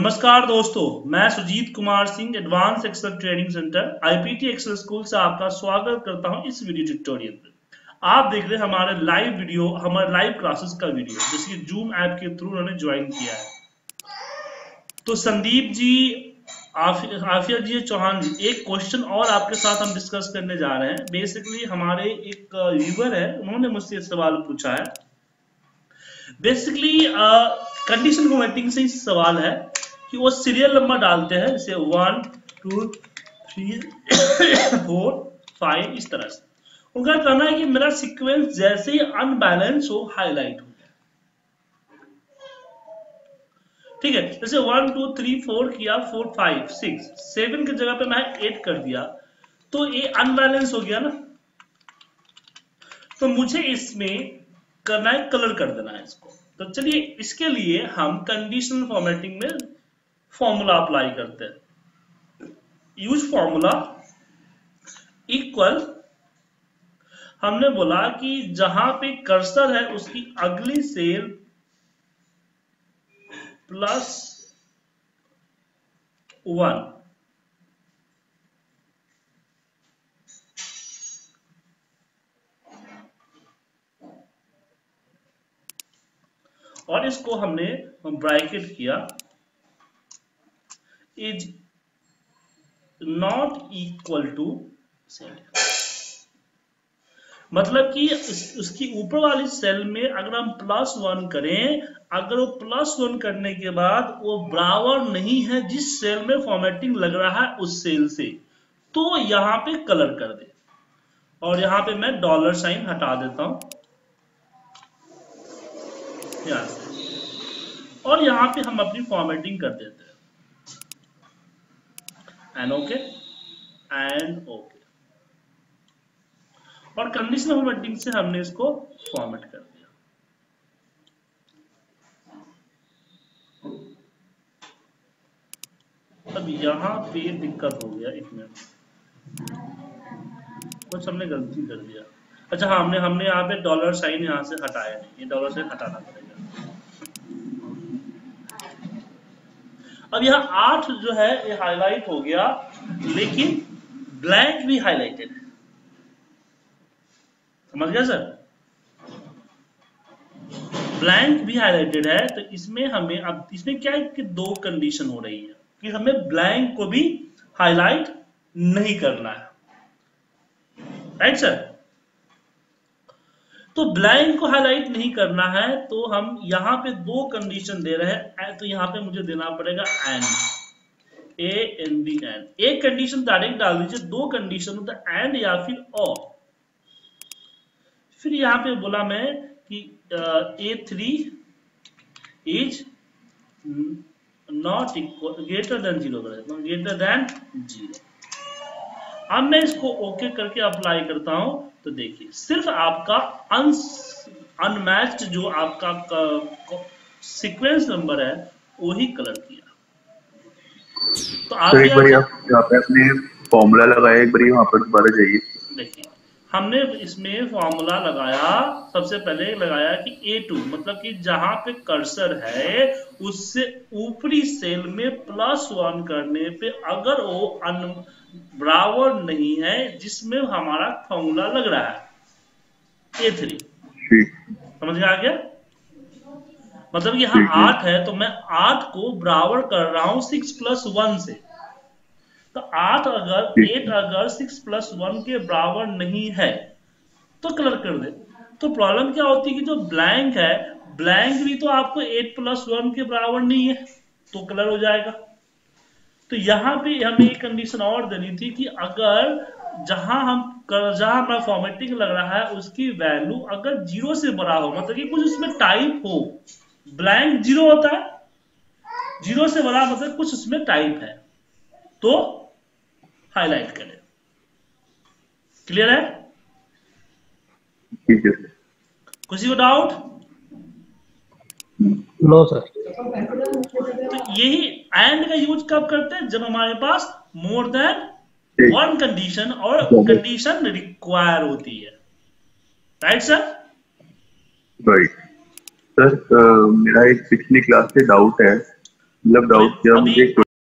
नमस्कार दोस्तों, मैं Sujit Kumar Singh advance excel training centre IPT excel school से आपका स्वागत करता हूं। इस वीडियो ट्यूटोरियल में आप देख रहे हैं हमारे लाइव क्लासेस का वीडियो, जिसकी जूम ऐप के थ्रू उन्होंने ज्वाइन किया है। तो संदीप जी, आफिया जी, चौहान जी, एक क्वेश्चन और आपके साथ हम डिस्कस करने जा रहे हैं। बेसिकली हमारे एक व्यूअर है, उन्होंने मुझसे सवाल पूछा है। बेसिकली कंडीशन फॉर्मेटिंग से सवाल है कि वो सीरियल नंबर डालते हैं, जैसे 1 2 3 4 5 इस तरह से। उनका कहना है कि मेरा सीक्वेंस जैसे ही अनबैलेंस हो हाईलाइट हो गया। ठीक है, जैसे 1 2 3 4 किया, 4 5 6 7 की जगह पे मैं 8 कर दिया, तो ये अनबैलेंस हो गया ना। तो मुझे इसमें करना है कलर कर देना है इसको। तो चलिए, इसके लिए हम कंडीशनल फॉर्मेटिंग में फॉर्मूला अप्लाई करते हैं। यूज फॉर्मूला इक्वल, हमने बोला कि जहां पे कर्सर है उसकी अगली सेल प्लस 1 और इसको हमने ब्रैकेट किया, is not equal to cell. मतलब कि उसकी ऊपर वाली सेल में अगर हम +1 करें, अगर वो +1 करने के बाद वो बराबर नहीं है जिस सेल में फॉर्मेटिंग लग रहा है उस सेल से, तो यहां पे कलर कर दे। और यहां पे मैं डॉलर साइन हटा देता हूं यहाँ से, और यहाँ पे हम अपनी फॉर्मेटिंग कर देते हैं। एंड ओके और कंडीशनल फॉर्मेटिंग से हमने इसको फॉर्मेट कर दिया। अब यहाँ पे दिक्कत हो गया, एक मिनट, कुछ हमने गलती कर दिया। अच्छा, हमने यहाँ पे डॉलर साइन यहाँ से हटाया नहीं, ये डॉलर साइन हटाना पड़ेगा। अब यहाँ 8 जो है ये हाईलाइट हो गया, लेकिन ब्लैंक भी हाईलाइटेड है। समझ गया सर, ब्लैंक भी हाईलाइटेड है। तो इसमें हमें अब इसमें क्या है कि 2 कंडीशन हो रही है कि हमें ब्लैंक को भी हाईलाइट नहीं करना है, राइट सर। तो ब्लैंक को हाईलाइट नहीं करना है, तो हम यहाँ पे 2 कंडीशन दे रहे हैं। तो यहाँ पे मुझे देना पड़ेगा एंड। एक कंडीशन डायरेक्ट डाल दीजिए, 2 कंडीशन होता है एंड या फिर और। फिर यहाँ पे बोला मैं कि A3 is not equal greater than zero. अब मैं इसको ओके करके अप्लाई करता हूं, तो देखिए सिर्फ आपका अनमैच्ड जो आपका सीक्वेंस नंबर है वही कलर किया। तो एक बार यहाँ पे आपने फॉर्मूला लगाया, एक बार यहाँ पर दोबारा जाइए। देखिए हमने इसमें फॉर्मूला लगाया, सबसे पहले लगाया कि A2 मतलब कि जहां पे कर्सर है उससे ऊपरी सेल में +1 करने पे अगर वो बराबर नहीं है जिसमें हमारा फॉर्मूला लग रहा है A3। समझ में आ गया, मतलब यहाँ 8 है तो मैं 8 को बराबर कर रहा हूं 6 + 1 से। तो 8 अगर 6 + 1 के बराबर नहीं है तो कलर कर दे। तो प्रॉब्लम क्या होती है कि जो ब्लैंक है, ब्लैंक भी तो आपको 8 + 1 के बराबर नहीं है तो कलर हो जाएगा। तो यहाँ पे हमें एक कंडीशन और देनी थी कि अगर जहां हमारा फॉर्मेटिंग लग रहा है उसकी वैल्यू अगर 0 से बड़ा हो, मतलब कि कुछ उसमें टाइप हो। ब्लैंक 0 होता है, 0 से बड़ा मतलब कुछ उसमें टाइप है, तो हाईलाइट करें। क्लियर है? ठीक है। किसी को डाउट? No sir. तो यही एंड का यूज कब करते हैं, जब हमारे पास more than 1 कंडीशन और कंडीशन रिक्वायर होती है, राइट सर? राइट सर, मेरा एक पिछली क्लास से डाउट है मतलब डाउट किया मुझे